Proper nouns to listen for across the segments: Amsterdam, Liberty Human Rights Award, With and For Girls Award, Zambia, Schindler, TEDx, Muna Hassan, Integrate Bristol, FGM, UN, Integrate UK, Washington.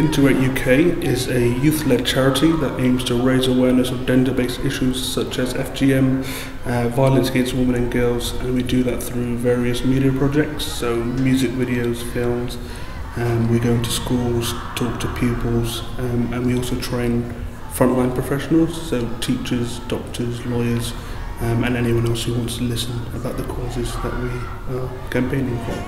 Integrate UK is a youth-led charity that aims to raise awareness of gender-based issues such as FGM, violence against women and girls, and we do that through various media projects, so music videos, films, we go to schools, talk to pupils, and we also train frontline professionals, so teachers, doctors, lawyers, and anyone else who wants to listen about the causes that we are campaigning for.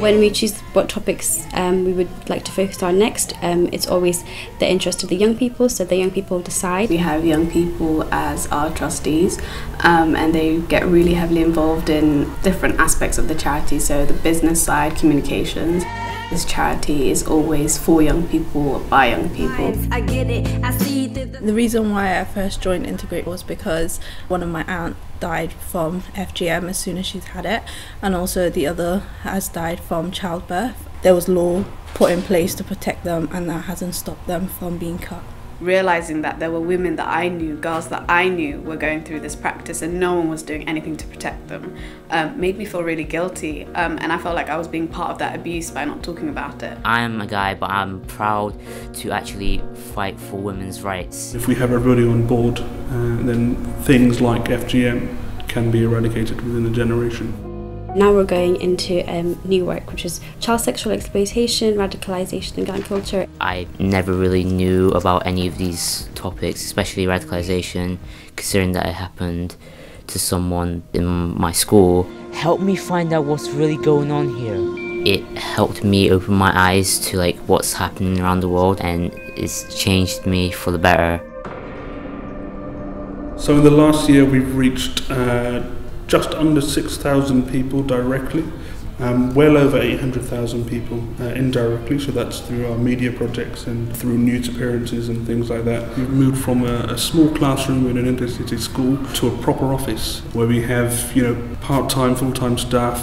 When we choose what topics we would like to focus on next, it's always the interest of the young people, so the young people decide. We have young people as our trustees and they get really heavily involved in different aspects of the charity, so the business side, communications. This charity is always for young people, by young people. The reason why I first joined Integrate was because one of my aunts died from FGM as soon as she's had it, and also the other has died from childbirth. There was law put in place to protect them, and that hasn't stopped them from being cut. Realising that there were women that I knew, girls that I knew were going through this practice and no one was doing anything to protect them made me feel really guilty, and I felt like I was being part of that abuse by not talking about it. I am a guy, but I'm proud to actually fight for women's rights. If we have everybody on board, then things like FGM can be eradicated within a generation. Now we're going into new work, which is child sexual exploitation, radicalisation and gang culture. I never really knew about any of these topics, especially radicalisation, considering that it happened to someone in my school. Helped me find out what's really going on here. It helped me open my eyes to like what's happening around the world, and it's changed me for the better. So in the last year we've reached just under 6,000 people directly, well over 800,000 people indirectly, so that's through our media projects and through news appearances and things like that. We've moved from a small classroom in an inner-city school to a proper office where we have, you know, part-time, full-time staff.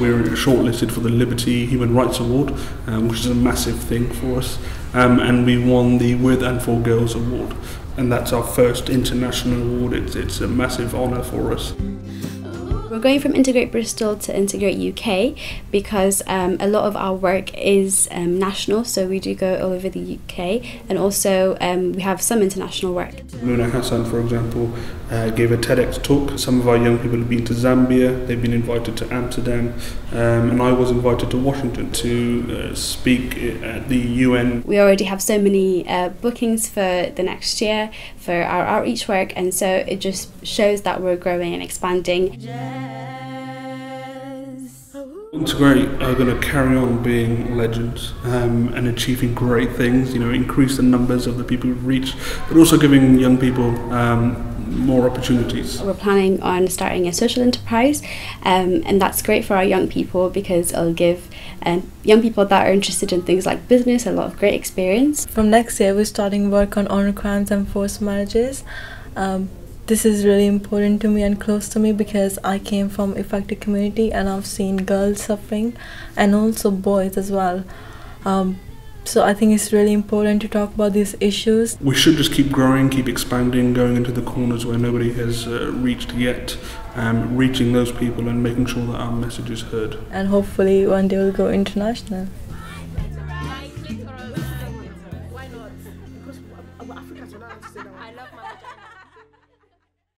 We're shortlisted for the Liberty Human Rights Award, which is a massive thing for us, and we won the With and For Girls Award. And that's our first international award. It's a massive honour for us. We're going from Integrate Bristol to Integrate UK because a lot of our work is national, so we do go all over the UK, and also we have some international work. Muna Hassan, for example, gave a TEDx talk. Some of our young people have been to Zambia, they've been invited to Amsterdam, and I was invited to Washington to speak at the UN. We already have so many bookings for the next year for our outreach work, and so it just shows that we're growing and expanding. Integrate are going to carry on being legends and achieving great things, you know, increase the numbers of the people we've reached, but also giving young people more opportunities. We're planning on starting a social enterprise, and that's great for our young people because it'll give young people that are interested in things like business a lot of great experience. From next year we're starting work on honour crimes and forced marriages. This is really important to me and close to me because I came from affected community and I've seen girls suffering and also boys as well. So I think it's really important to talk about these issues. We should just keep growing, keep expanding, going into the corners where nobody has reached yet, reaching those people and making sure that our message is heard. And hopefully one day we'll go international.